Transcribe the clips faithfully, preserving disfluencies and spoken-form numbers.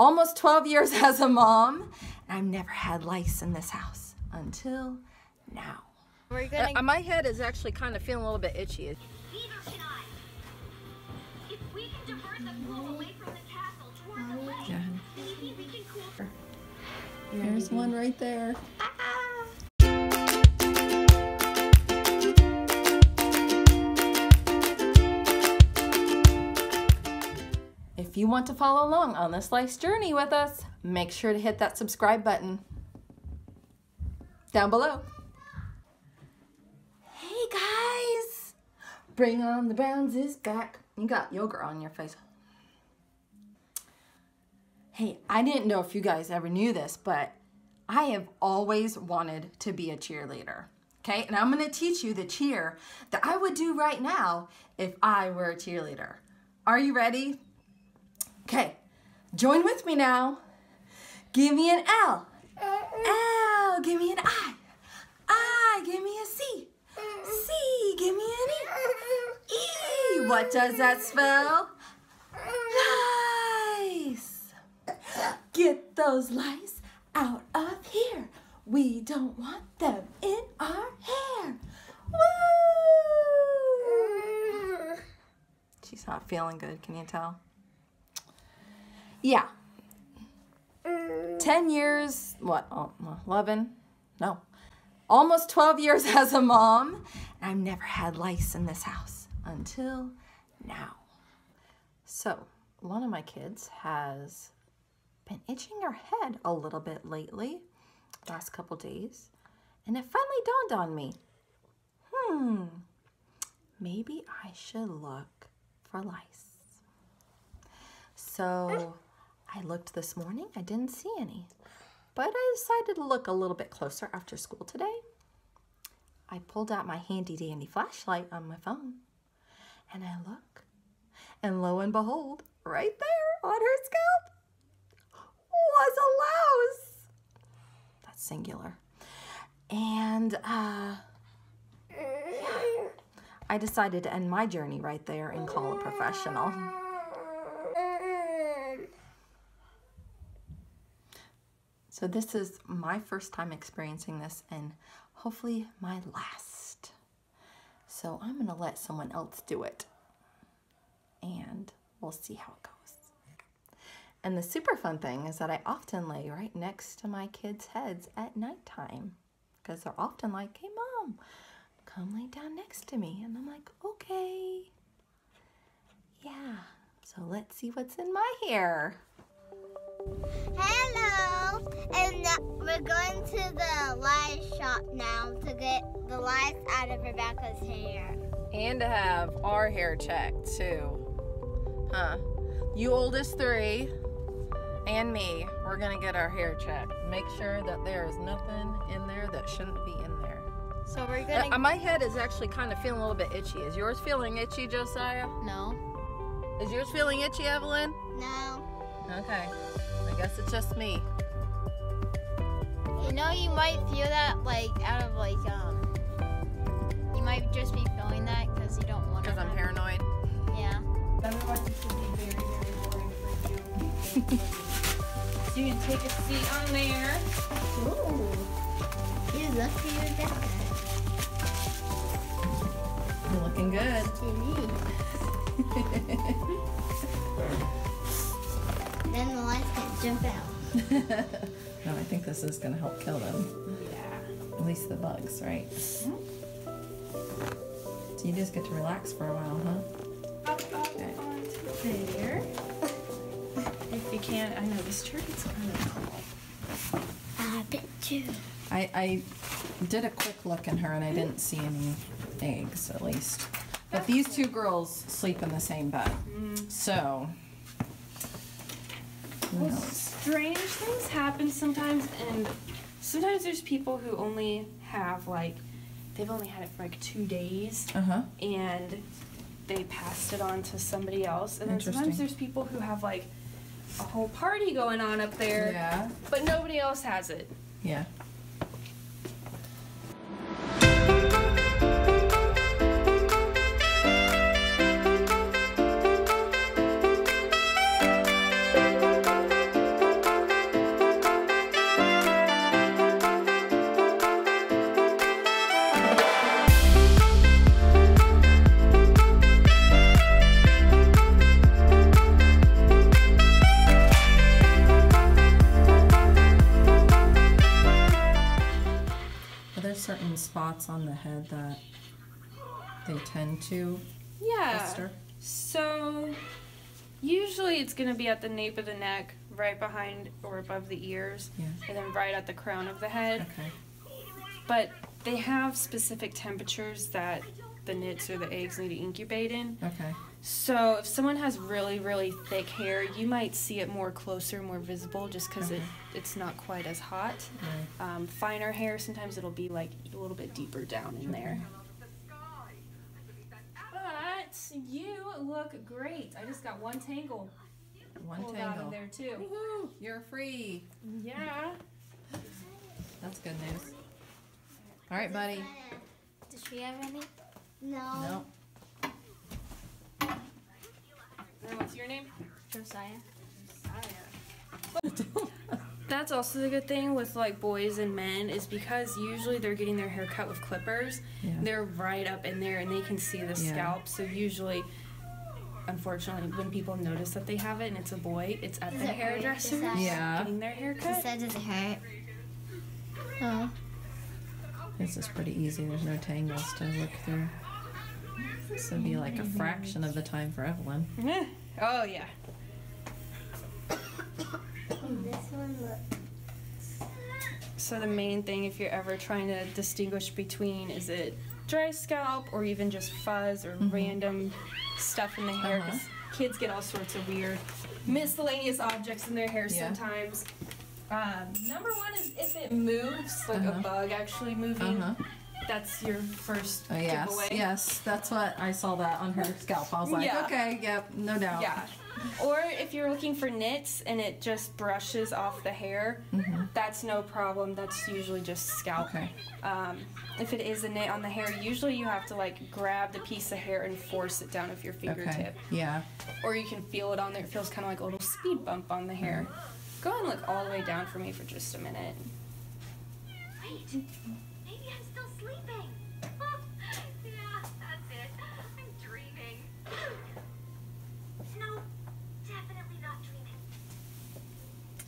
almost twelve years as a mom, and I've never had lice in this house until now. We're gonna... uh, my head is actually kind of feeling a little bit itchy. Neither can I. If we can divert the flow away from the castle toward the lake, yeah. Maybe we can cool her. There's one right there. Ah! If you want to follow along on this life's journey with us, make sure to hit that subscribe button down below. Hey guys, Bring On the Browns is back. You got yogurt on your face. Hey, I didn't know if you guys ever knew this, but I have always wanted to be a cheerleader, okay? And I'm gonna teach you the cheer that I would do right now if I were a cheerleader. Are you ready? Okay, join with me now. Give me an L. L, give me an I. I, give me a C. C, give me an E. E, what does that spell? Lice. Get those lice out of here. We don't want them in our hair. Woo! She's not feeling good, can you tell? Yeah, ten years, what, oh, eleven, no, almost twelve years as a mom, and I've never had lice in this house until now. So one of my kids has been itching her head a little bit lately, last couple days, and it finally dawned on me, hmm, maybe I should look for lice. So I looked this morning, I didn't see any, but I decided to look a little bit closer after school today. I pulled out my handy dandy flashlight on my phone and I look, and lo and behold, right there on her scalp was a louse. That's singular. And uh, yeah, I decided to end my journey right there and call a professional. So this is my first time experiencing this and hopefully my last. So I'm gonna let someone else do it and we'll see how it goes. And the super fun thing is that I often lay right next to my kids' heads at nighttime because they're often like, hey mom, come lay down next to me. And I'm like, okay, yeah. So let's see what's in my hair. Hello, and we're going to the lice shop now to get the lice out of Rebecca's hair. And to have our hair checked too. Huh. You oldest three and me, we're gonna get our hair checked. Make sure that there is nothing in there that shouldn't be in there. So we're gonna... Uh, my head is actually kind of feeling a little bit itchy. Is yours feeling itchy, Josiah? No. Is yours feeling itchy, Evelyn? No. Okay. I guess it's just me. You know, you might feel that like out of like, um, you might just be feeling that because you don't want to. Because I'm paranoid. Yeah. Otherwise, it should be very, very boring for you. So you take a seat on there. Ooh. You look for your dad. You're looking good. Then the lice can't jump out. No, I think this is going to help kill them. Yeah. At least the bugs, right? Mm-hmm. So you just get to relax for a while, huh? Up, up, okay. Onto there. If you can, I know this church is kind of cool. I bet you. I, I did a quick look in her and I didn't see any eggs, at least. But these two girls sleep in the same bed. Mm. So... Well, strange things happen sometimes, and sometimes there's people who only have, like, they've only had it for, like, two days, uh-huh. and they passed it on to somebody else. And then sometimes there's people who have, like, a whole party going on up there, yeah. but nobody else has it. Yeah. spots on the head that they tend to cluster? Yeah. So usually it's going to be at the nape of the neck, right behind or above the ears, yeah. and then right at the crown of the head. Okay. But they have specific temperatures that the nits or the eggs need to incubate in. Okay. So if someone has really, really thick hair, you might see it more closer, more visible, just because okay. it, it's not quite as hot. Right. Um, finer hair, sometimes it'll be like a little bit deeper down in okay. there. But you look great. I just got one tangle. One pulled tangle. Out of there too. Woohoo! You're free. Yeah. That's good news. All right, buddy. Does she have any? No. No. And what's your name? Josiah. Josiah. That's also the good thing with like boys and men is because usually they're getting their hair cut with clippers. Yeah. They're right up in there and they can see the yeah. scalp. So usually, unfortunately, when people notice that they have it and it's a boy, it's at the hairdresser yeah. getting their hair cut. Does it hurt? Oh. This is pretty easy. There's no tangles to look through. This would be like a fraction of the time for Evelyn. Yeah. Oh, yeah. And this one looks... So the main thing, if you're ever trying to distinguish between, is it dry scalp or even just fuzz or mm-hmm. random stuff in the hair, because uh-huh. kids get all sorts of weird miscellaneous objects in their hair yeah. sometimes. Um, number one is if it moves, like uh-huh. a bug actually moving. Uh-huh. That's your first oh, yes. giveaway. Yes, that's what I saw that on her scalp. I was like, yeah. okay, yep, no doubt. Yeah. Or if you're looking for nits and it just brushes off the hair, mm-hmm. that's no problem. That's usually just scalp. Okay. Um, if it is a nit on the hair, usually you have to like grab the piece of hair and force it down with your fingertip. Okay. Yeah. Or you can feel it on there. It feels kind of like a little speed bump on the hair. Mm-hmm. Go and look all the way down for me for just a minute. Wait, maybe I'm still sleeping. Yeah, that's it. I'm dreaming. No, definitely not dreaming.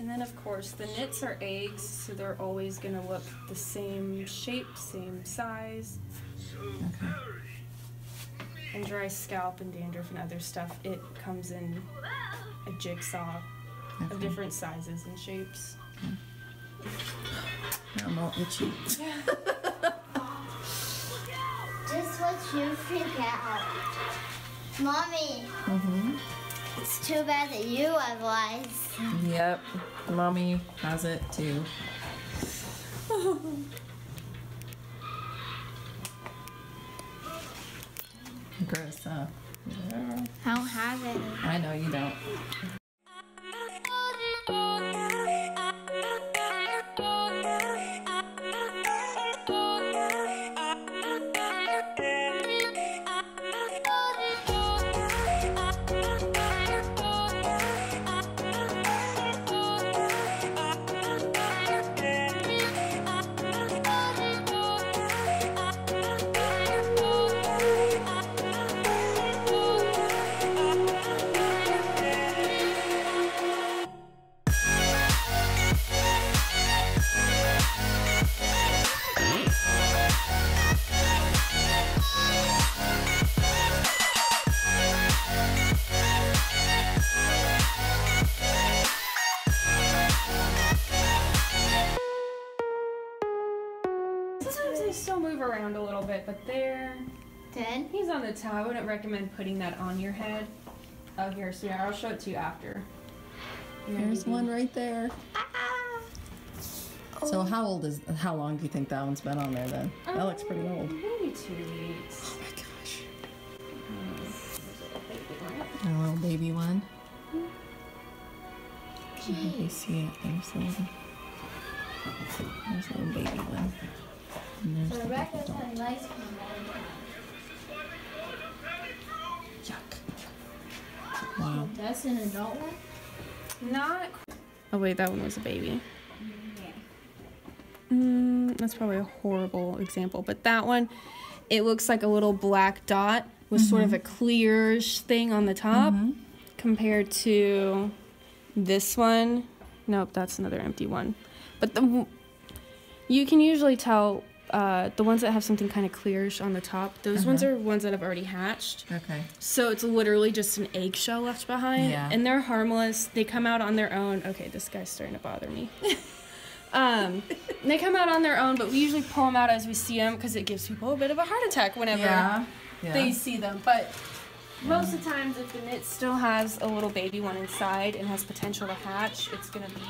And then, of course, the nits are eggs, so they're always going to look the same shape, same size. Okay. And dry scalp and dandruff and other stuff, it comes in a jigsaw. Okay. Of different sizes and shapes. Okay. Now I'm all itchy. Yeah. Just what you figure out. Mommy. Mm-hmm. It's too bad that you have lies. Yep. Mommy has it too. Gross, huh? Yeah. I don't have it. I know you don't. But there, Ted? He's on the top. I wouldn't recommend putting that on your head. Oh, here, so yeah, I'll show it to you after. You There's one right there. Ah! Oh. So how old is? How long do you think that one's been on there then? Um, that looks pretty old. Maybe two weeks. Oh my gosh. A um, little baby one. Can you see it? There's a little. There's a little baby one. So Rebecca's had lice come out. Yuck. Wow. That's an adult one? Not. Oh, wait, that one was a baby. Yeah. Mm, that's probably a horrible example, but that one, it looks like a little black dot with mm-hmm. sort of a clearish thing on the top mm-hmm. compared to this one. Nope, that's another empty one. But the, you can usually tell uh, the ones that have something kind of clearish on the top, those uh-huh. ones are ones that have already hatched. Okay. So it's literally just an eggshell left behind. Yeah. And they're harmless. They come out on their own. Okay, this guy's starting to bother me. Um, they come out on their own, but we usually pull them out as we see them because it gives people a bit of a heart attack whenever yeah. Yeah. they see them. But yeah. most of the times, if the knit still has a little baby one inside and has potential to hatch, it's going to be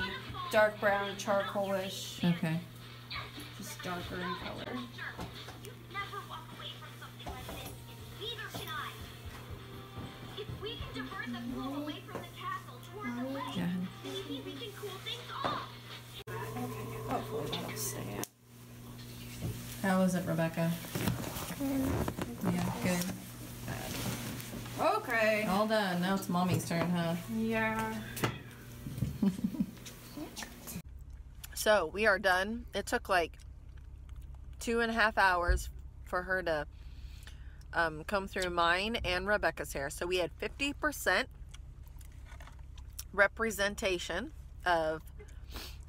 dark brown, charcoalish. Okay. Just darker in color. How was it, Rebecca? Mm-hmm. Yeah, good. Okay. All done. Now it's mommy's turn, huh? Yeah. So we are done. It took like two and a half hours for her to um, come through mine and Rebecca's hair. So we had fifty percent representation of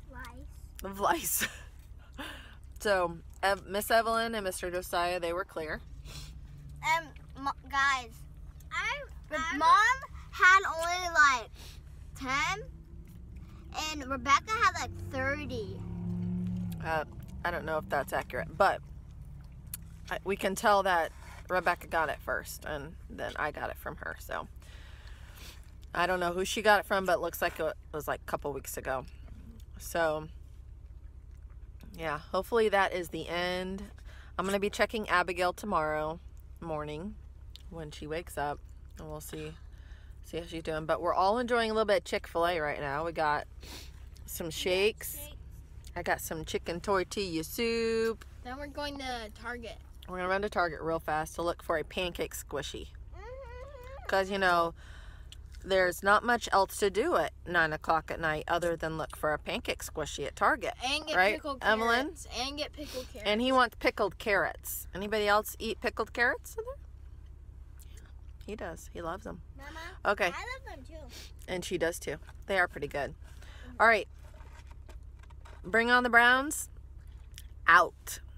lice. Of lice. So, Miss Evelyn and Mister Josiah, they were clear. Um, guys, I, I Mom had only like ten, and Rebecca had like thirty. Uh, I don't know if that's accurate, but I, we can tell that Rebecca got it first, and then I got it from her. So, I don't know who she got it from, but it looks like it was like a couple weeks ago. So. Yeah, hopefully that is the end. I'm going to be checking Abigail tomorrow morning when she wakes up, and we'll see see how she's doing. But we're all enjoying a little bit of Chick-fil-A right now. We got some shakes. I got some chicken tortilla soup. Then we're going to Target. We're going to run to Target real fast to look for a pancake squishy. Because, you know, there's not much else to do at nine o'clock at night other than look for a pancake squishy at Target, and get right, pickled Evelyn? Carrots, and get pickled carrots. And he wants pickled carrots. Anybody else eat pickled carrots in there? Yeah, he does. He loves them. Mama, okay. I love them too. And she does too. They are pretty good. Mm-hmm. All right. Bring on the Browns. Out.